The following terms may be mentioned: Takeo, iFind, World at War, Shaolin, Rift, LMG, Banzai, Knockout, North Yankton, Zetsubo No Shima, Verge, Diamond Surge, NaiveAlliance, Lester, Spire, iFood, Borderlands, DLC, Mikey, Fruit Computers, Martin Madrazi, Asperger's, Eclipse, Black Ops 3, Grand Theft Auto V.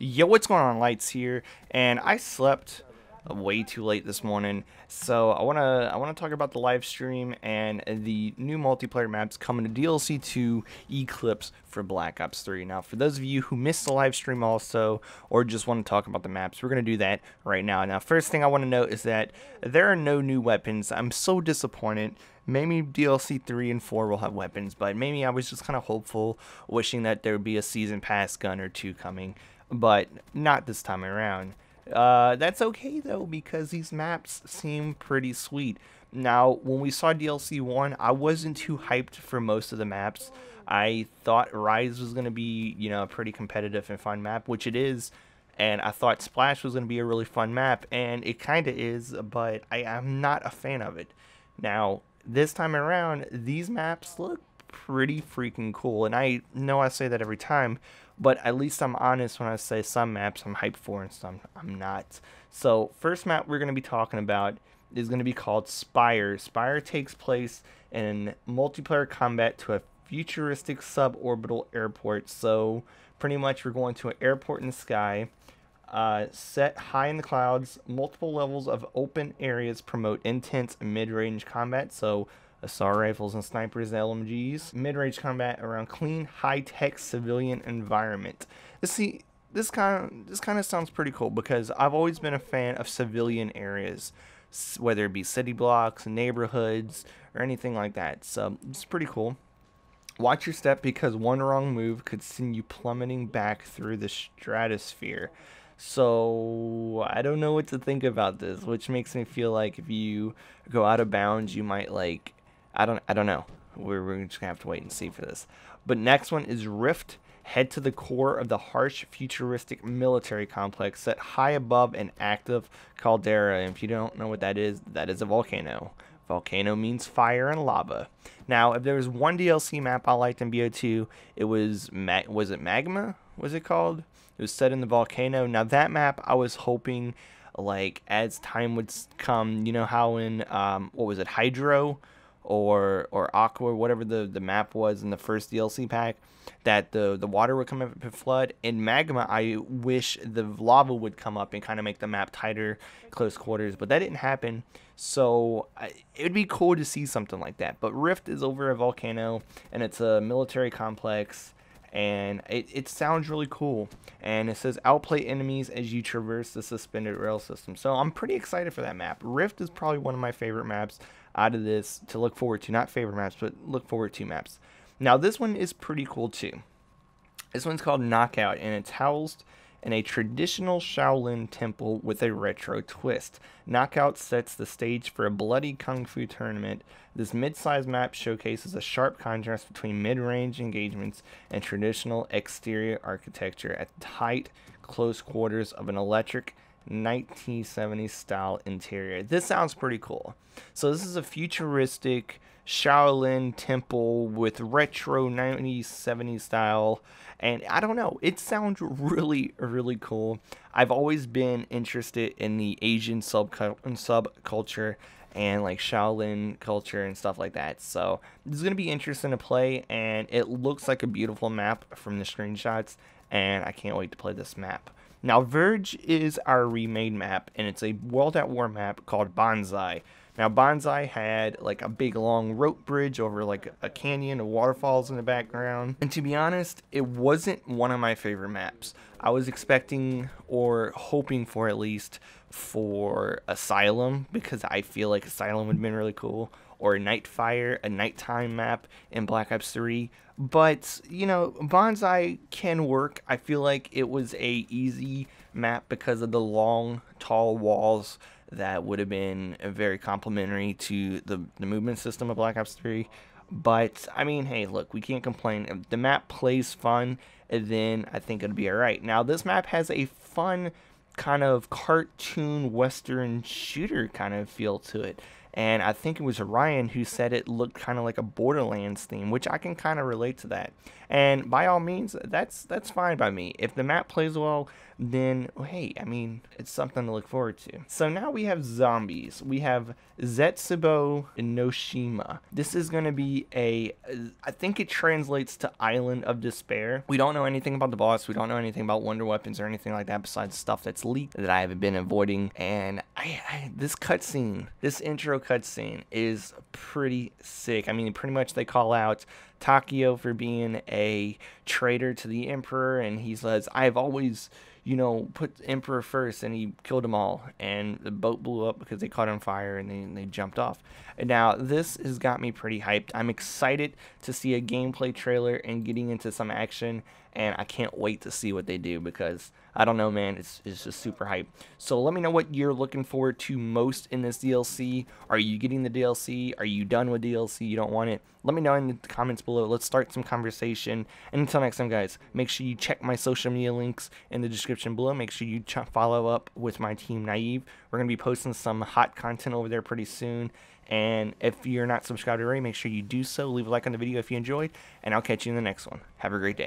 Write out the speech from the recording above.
Yo, what's going on, Lights here, and I slept way too late this morning, so I wanna talk about the live stream and the new multiplayer maps coming to DLC 2 Eclipse for Black Ops 3. Now, for those of you who missed the live stream also, or just want to talk about the maps, we're gonna do that right now. Now, first thing I want to note is that there are no new weapons. I'm so disappointed. Maybe DLC 3 and 4 will have weapons, but maybe I was just kind of hopeful, wishing that there would be a season pass gun or two coming, but not this time around. That's okay though, because these maps seem pretty sweet. Now, when we saw DLC 1, I wasn't too hyped for most of the maps. I thought Rise was going to be, you know, a pretty competitive and fun map, which it is. And I thought Splash was going to be a really fun map, and it kind of is, but I'm not a fan of it. Now, this time around, these maps look pretty freaking cool, and I know I say that every time, but at least I'm honest when I say some maps I'm hyped for and some I'm not. So, first map we're going to be talking about is going to be called Spire. Spire takes place in multiplayer combat to a futuristic suborbital airport. So, pretty much we're going to an airport in the sky, set high in the clouds. Multiple levels of open areas promote intense mid-range combat. So, assault rifles and snipers and LMGs. Mid-range combat around clean, high-tech civilian environment. See, this kind of sounds pretty cool because I've always been a fan of civilian areas, whether it be city blocks, neighborhoods, or anything like that. So it's pretty cool. Watch your step because one wrong move could send you plummeting back through the stratosphere. So I don't know what to think about this, which makes me feel like if you go out of bounds, you might like. I don't know. We're just gonna have to wait and see for this. But next one is Rift. Head to the core of the harsh, futuristic military complex set high above an active caldera. And if you don't know what that is a volcano. Volcano means fire and lava. Now, if there was one DLC map I liked in BO2, it was it Magma? Was it called? It was set in the volcano. Now that map, I was hoping, like as time would come, you know how in what was it, Hydro? Or Aqua, whatever the map was in the first DLC pack, that the water would come up and flood. In Magma, I wish the lava would come up and kind of make the map tighter, close quarters, but that didn't happen. So it would be cool to see something like that. But Rift is over a volcano, and it's a military complex, and it sounds really cool. And it says outplay enemies as you traverse the suspended rail system. So I'm pretty excited for that map. Rift is probably one of my favorite maps out of this to look forward to. Not favorite maps, but look forward to maps. Now this one is pretty cool too. This one's called Knockout, and it's housed in a traditional Shaolin temple with a retro twist. Knockout sets the stage for a bloody kung fu tournament. This mid-sized map showcases a sharp contrast between mid-range engagements and traditional exterior architecture at tight, close quarters of an electric 1970s style interior. This sounds pretty cool. So this is a futuristic Shaolin temple with retro 1970s style, and I don't know, it sounds really cool. I've always been interested in the Asian subculture and like Shaolin culture and stuff like that, so this is gonna be interesting to play, and it looks like a beautiful map from the screenshots, and I can't wait to play this map. Now, Verge is our remade map, and it's a World at War map called Banzai. Now, Banzai had, like, a big, long rope bridge over, like, a canyon and waterfalls in the background. And to be honest, it wasn't one of my favorite maps. I was expecting, or hoping for at least, for Asylum, because I feel like Asylum would have been really cool. Or Nightfire, a nighttime map in Black Ops 3. But, you know, Banzai can work. I feel like it was a easy map because of the long, tall walls that would have been very complimentary to the movement system of Black Ops 3. But, I mean, hey, look, we can't complain. If the map plays fun, then I think it'll be alright. Now, this map has a fun kind of cartoon western shooter kind of feel to it. And I think it was Ryan who said it looked kind of like a Borderlands theme, which I can kind of relate to that. And by all means, that's fine by me. If the map plays well, then hey, I mean, it's something to look forward to. So now we have zombies. We have Zetsubo No Shima. This is going to be a, I think it translates to Island of Despair. We don't know anything about the boss. We don't know anything about wonder weapons or anything like that besides stuff that's leaked that I have been avoiding. And this cutscene, this intro cutscene is pretty sick. I mean, pretty much they call out Takeo for being a traitor to the Emperor, and he says, "I've always, you know, put the Emperor first," and he killed them all, and the boat blew up because they caught on fire, and they jumped off. And now this has got me pretty hyped. I'm excited to see a gameplay trailer and getting into some action, and I can't wait to see what they do, because I don't know, man, it's just super hype. So let me know what you're looking forward to most in this DLC. Are you getting the DLC? Are you done with DLC? You don't want it? Let me know in the comments below. Let's start some conversation. And until next time, guys, make sure you check my social media links in the description below. Make sure you follow up with my team, Naive. We're going to be posting some hot content over there pretty soon. And if you're not subscribed already, make sure you do so. Leave a like on the video if you enjoyed. And I'll catch you in the next one. Have a great day.